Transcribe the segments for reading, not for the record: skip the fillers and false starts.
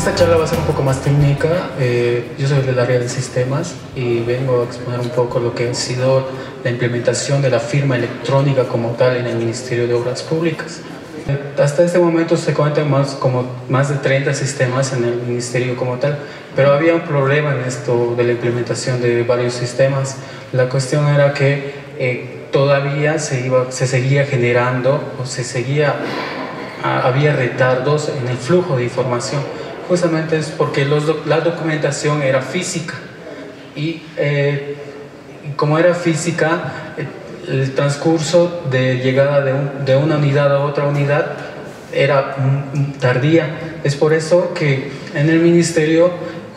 Esta charla va a ser un poco más técnica. Yo soy del área de sistemas y vengo a exponer un poco lo que ha sido la implementación de la firma electrónica como tal en el Ministerio de Obras Públicas. Hasta este momento se cuentan más de 30 sistemas en el Ministerio como tal, pero había un problema en esto de la implementación de varios sistemas. La cuestión era que todavía se seguía generando o había retardos en el flujo de información. Justamente es porque la documentación era física y como era física, el transcurso de llegada de una unidad a otra unidad era tardía. Es por eso que en el ministerio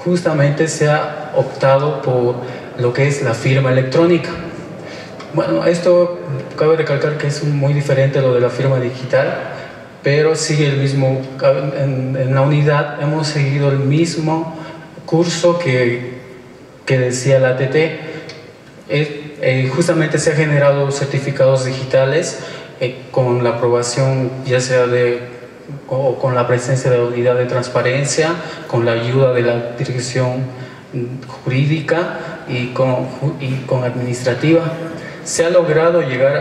justamente se ha optado por lo que es la firma electrónica. Bueno, esto cabe recalcar que es muy diferente a lo de la firma digital, pero sigue el mismo, en la unidad hemos seguido el mismo curso que decía la ATT. Justamente se han generado certificados digitales con la aprobación, ya sea o con la presencia de la unidad de transparencia, con la ayuda de la dirección jurídica y con administrativa. Se ha logrado llegar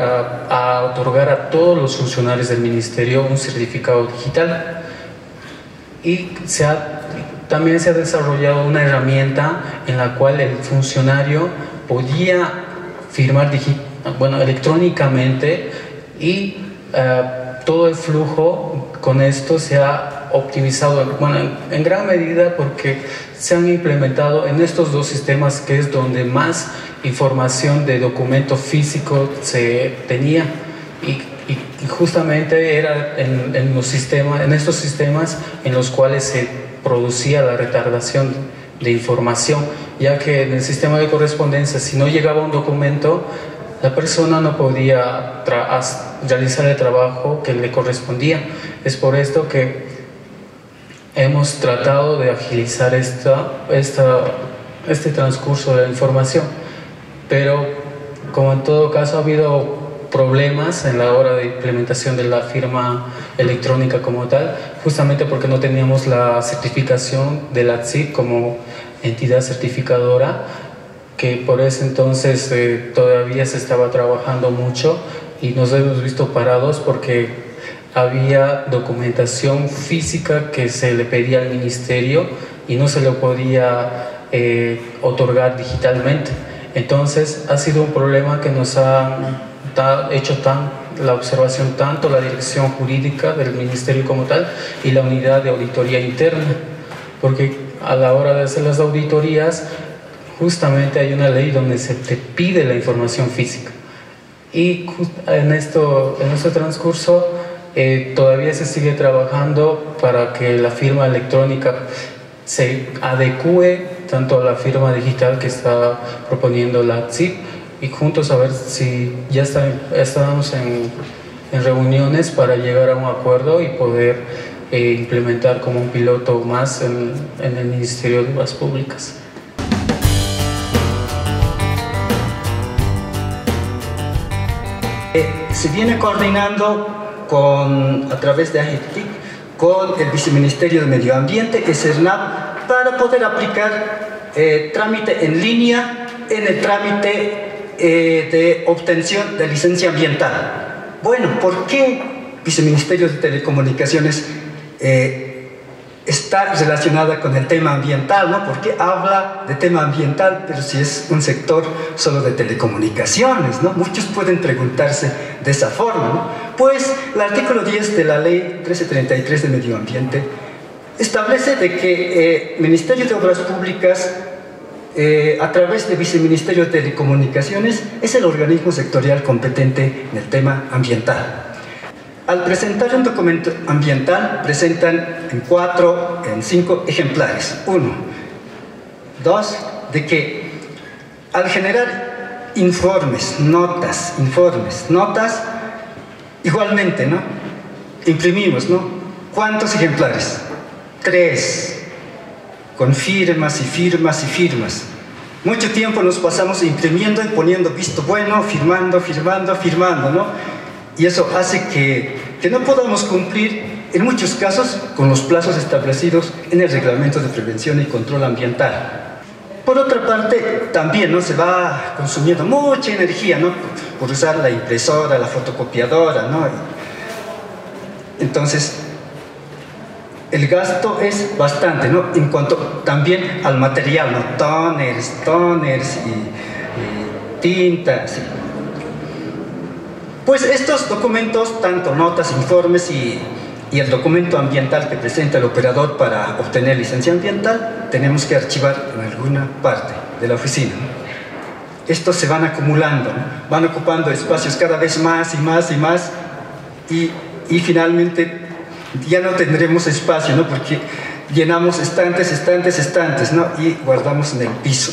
a otorgar a todos los funcionarios del ministerio un certificado digital, y también se ha desarrollado una herramienta en la cual el funcionario podía firmar electrónicamente, y todo el flujo con esto se ha optimizado en gran medida, porque se han implementado en estos dos sistemas, que es donde más información de documento físico se tenía, y justamente era en estos sistemas en los cuales se producía la retardación de información, ya que en el sistema de correspondencia, si no llegaba un documento, la persona no podía realizar el trabajo que le correspondía. Es por esto que hemos tratado de agilizar este transcurso de la información, pero como en todo caso ha habido problemas en la hora de implementación de la firma electrónica como tal, justamente porque no teníamos la certificación de la ADSIB como entidad certificadora, que por ese entonces todavía se estaba trabajando mucho y nos hemos visto parados porque había documentación física que se le pedía al ministerio y no se le podía otorgar digitalmente. Entonces ha sido un problema que nos ha hecho la observación tanto la dirección jurídica del ministerio como tal y la unidad de auditoría interna, porque a la hora de hacer las auditorías justamente hay una ley donde se te pide la información física, y en este transcurso todavía se sigue trabajando para que la firma electrónica se adecue tanto a la firma digital que está proponiendo la ADSIB, y juntos a ver si ya estamos en reuniones para llegar a un acuerdo y poder implementar como un piloto más en el Ministerio de Obras Públicas. Se viene coordinando a través de AGTIC con el Viceministerio de Medio Ambiente, que es SERNAP, para poder aplicar trámite en línea en el trámite de obtención de licencia ambiental. Bueno, ¿por qué Viceministerio de Telecomunicaciones está relacionada con el tema ambiental, ¿no? Porque habla de tema ambiental, pero si es un sector solo de telecomunicaciones, ¿no? Muchos pueden preguntarse de esa forma, ¿no? Pues el artículo 10 de la Ley 1333 de Medio Ambiente establece de que el Ministerio de Obras Públicas, a través del Viceministerio de Telecomunicaciones, es el organismo sectorial competente en el tema ambiental. Al presentar un documento ambiental, presentan en 5 ejemplares. 1. 2. De que al generar informes, notas, igualmente, ¿no? Imprimimos, ¿no? ¿Cuántos ejemplares? 3. Con firmas y firmas y firmas. Mucho tiempo nos pasamos imprimiendo y poniendo visto bueno, firmando, ¿no? Y eso hace que no podamos cumplir en muchos casos con los plazos establecidos en el Reglamento de Prevención y Control Ambiental. Por otra parte, también, ¿no?, se va consumiendo mucha energía, ¿no?, por usar la impresora, la fotocopiadora, ¿no? Entonces, el gasto es bastante, ¿no?, en cuanto también al material, ¿no?, tóners y tintas. Pues estos documentos, tanto notas, informes y el documento ambiental que presenta el operador para obtener licencia ambiental, tenemos que archivar en alguna parte de la oficina. Estos se van acumulando, ¿no?, van ocupando espacios cada vez más y más y más, y finalmente ya no tendremos espacio, ¿no?, porque llenamos estantes, ¿no?, y guardamos en el piso.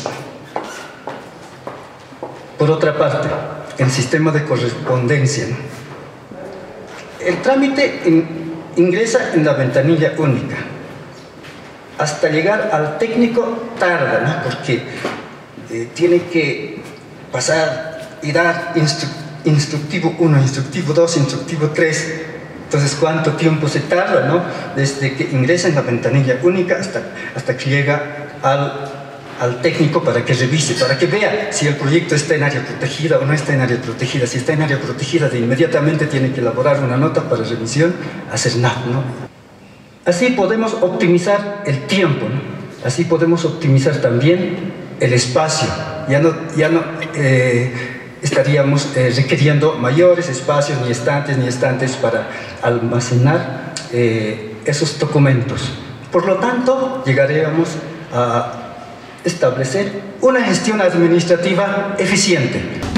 Por otra parte, el sistema de correspondencia, ¿no?, el trámite ingresa en la ventanilla única. Hasta llegar al técnico tarda, ¿no?, porque tiene que pasar y dar instructivo 1, instructivo 2, instructivo 3. Entonces, ¿cuánto tiempo se tarda, ¿no?, desde que ingresa en la ventanilla única hasta que llega al técnico para que revise, para que vea si el proyecto está en área protegida o no está en área protegida? Si está en área protegida, de inmediatamente tiene que elaborar una nota para revisión a SERNAP, ¿no? Así podemos optimizar el tiempo, ¿no?, así podemos optimizar también el espacio. Ya no estaríamos requiriendo mayores espacios ni estantes para almacenar esos documentos. Por lo tanto, llegaríamos a establecer una gestión administrativa eficiente.